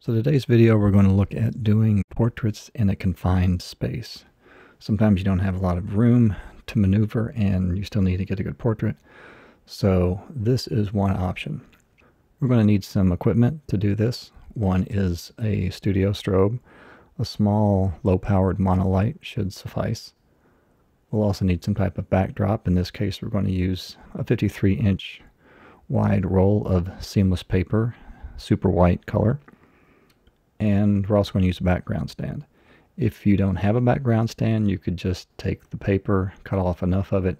So today's video, we're going to look at doing portraits in a confined space. Sometimes you don't have a lot of room to maneuver and you still need to get a good portrait. So this is one option. We're going to need some equipment to do this. One is a studio strobe. A small low-powered monolight should suffice. We'll also need some type of backdrop. In this case, we're going to use a 53-inch wide roll of seamless paper, super white color. And we're also going to use a background stand. If you don't have a background stand, you could just take the paper, cut off enough of it,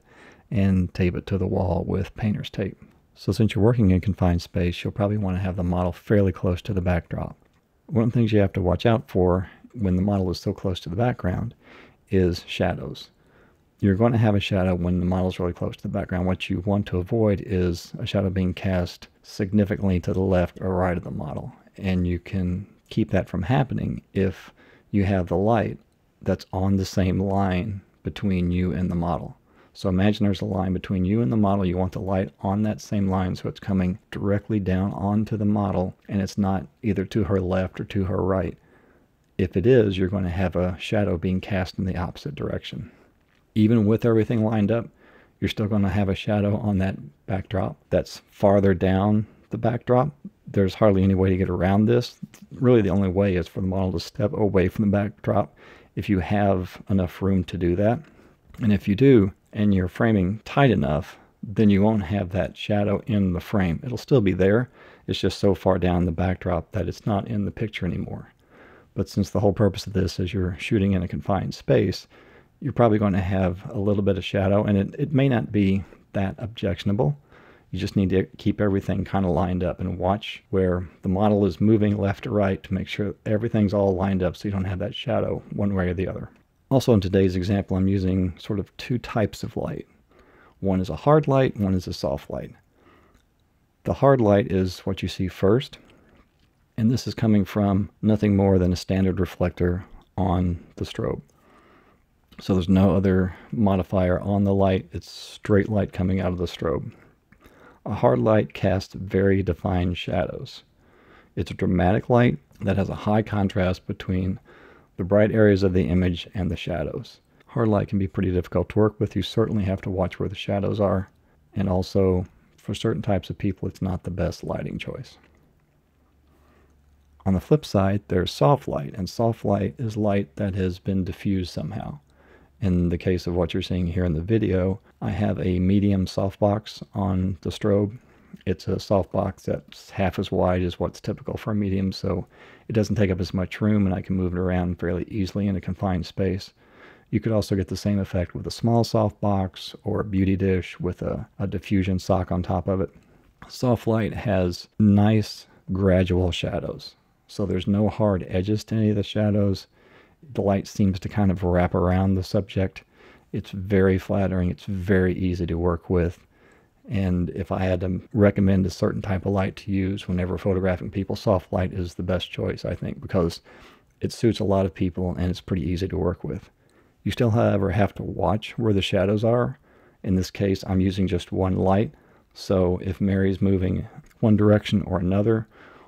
and tape it to the wall with painter's tape. So since you're working in confined space, you'll probably want to have the model fairly close to the backdrop. One of the things you have to watch out for when the model is so close to the background is shadows. You're going to have a shadow when the model is really close to the background. What you want to avoid is a shadow being cast significantly to the left or right of the model, and you can keep that from happening if you have the light that's on the same line between you and the model. So imagine there's a line between you and the model. You want the light on that same line so it's coming directly down onto the model and it's not either to her left or to her right. If it is, you're going to have a shadow being cast in the opposite direction. Even with everything lined up, you're still going to have a shadow on that backdrop that's farther down the backdrop. There's hardly any way to get around this. Really the only way is for the model to step away from the backdrop if you have enough room to do that. And if you do, and you're framing tight enough, then you won't have that shadow in the frame. It'll still be there. It's just so far down the backdrop that it's not in the picture anymore. But since the whole purpose of this is you're shooting in a confined space, you're probably going to have a little bit of shadow, and it may not be that objectionable. You just need to keep everything kind of lined up and watch where the model is moving left to right to make sure everything's all lined up so you don't have that shadow one way or the other. Also in today's example, I'm using sort of two types of light. One is a hard light, one is a soft light. The hard light is what you see first, and this is coming from nothing more than a standard reflector on the strobe. So there's no other modifier on the light. It's straight light coming out of the strobe. A hard light casts very defined shadows. It's a dramatic light that has a high contrast between the bright areas of the image and the shadows. Hard light can be pretty difficult to work with. You certainly have to watch where the shadows are, and also for certain types of people it's not the best lighting choice. On the flip side, there's soft light, and soft light is light that has been diffused somehow. In the case of what you're seeing here in the video, I have a medium softbox on the strobe. It's a softbox that's half as wide as what's typical for a medium, so it doesn't take up as much room and I can move it around fairly easily in a confined space. You could also get the same effect with a small softbox or a beauty dish with a diffusion sock on top of it. Soft light has nice gradual shadows, so there's no hard edges to any of the shadows. The light seems to kind of wrap around the subject. It's very flattering. It's very easy to work with. And if I had to recommend a certain type of light to use whenever photographing people, soft light is the best choice, I think, because it suits a lot of people and it's pretty easy to work with. You still, however, have to watch where the shadows are. In this case, I'm using just one light. So if Mary's moving one direction or another,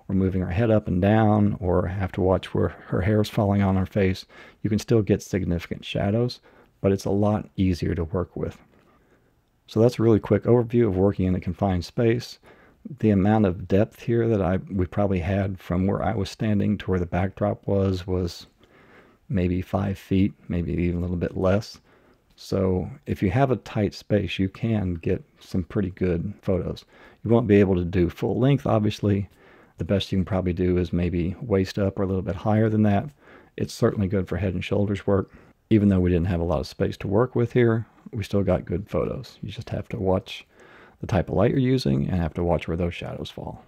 or moving her head up and down, or have to watch where her hair is falling on her face, you can still get significant shadows, but it's a lot easier to work with. So that's a really quick overview of working in a confined space. The amount of depth here that we probably had from where I was standing to where the backdrop was maybe 5 feet, maybe even a little bit less. So if you have a tight space, you can get some pretty good photos. You won't be able to do full length, obviously. The best you can probably do is maybe waist up or a little bit higher than that. It's certainly good for head and shoulders work. Even though we didn't have a lot of space to work with here, we still got good photos. You just have to watch the type of light you're using and have to watch where those shadows fall.